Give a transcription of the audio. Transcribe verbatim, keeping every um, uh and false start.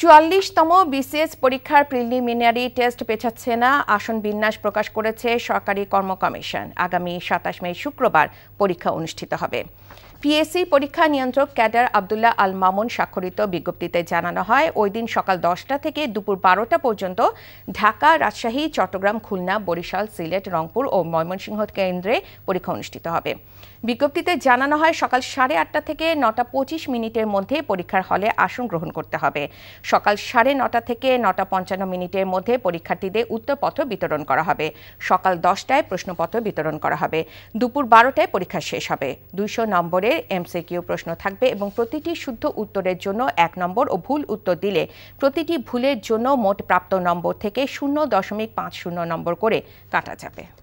চুয়াল্লিশতম BCS পরীক্ষার preliminary test পেছাচ্ছে না, আসন বিন্যাস প্রকাশ করেছে সরকারি কর্ম কমিশন। আগামী সাতাশ মে শুক্রবার পরীক্ষা অনুষ্ঠিত হবে। পিএসসি পরীক্ষা নিয়ন্ত্রক ক্যাডার আব্দুল্লাহ আল মামুন স্বাক্ষরিত বিজ্ঞপ্তিতে জানানো হয়, ওই দিন সকাল দশটা থেকে দুপুর বারোটা পর্যন্ত ঢাকা, রাজশাহী, চট্টগ্রাম, খুলনা, বরিশাল, সিলেট, রংপুর ও ময়মনসিংহ কেন্দ্রে পরীক্ষা অনুষ্ঠিত হবে। বিজ্ঞপ্তিতে জানানো হয়, সকাল সাড়ে আটটা থেকে নটা পঁচিশ মিনিটের মধ্যে পরীক্ষার হলে আসন গ্রহণ করতে হবে। সকাল সাড়ে নটা থেকে নটা পঞ্চান্ন মিনিটের মধ্যে পরীক্ষার্থীদের উত্তরপত্র বিতরণ করা হবে। সকাল দশটায় প্রশ্নপত্র বিতরণ করা হবে। দুপুর বারোটায় পরীক্ষা শেষ হবে। দুইশো নম্বরে এমসিকিউ প্রশ্ন থাকবে এবং প্রতিটি শুদ্ধ উত্তরের জন্য এক নম্বর ও ভুল উত্তর দিলে প্রতিটি ভুলের জন্য মোট প্রাপ্ত নম্বর থেকে শূন্য দশমিক পাঁচ শূন্য নম্বর করে কাটা যাবে।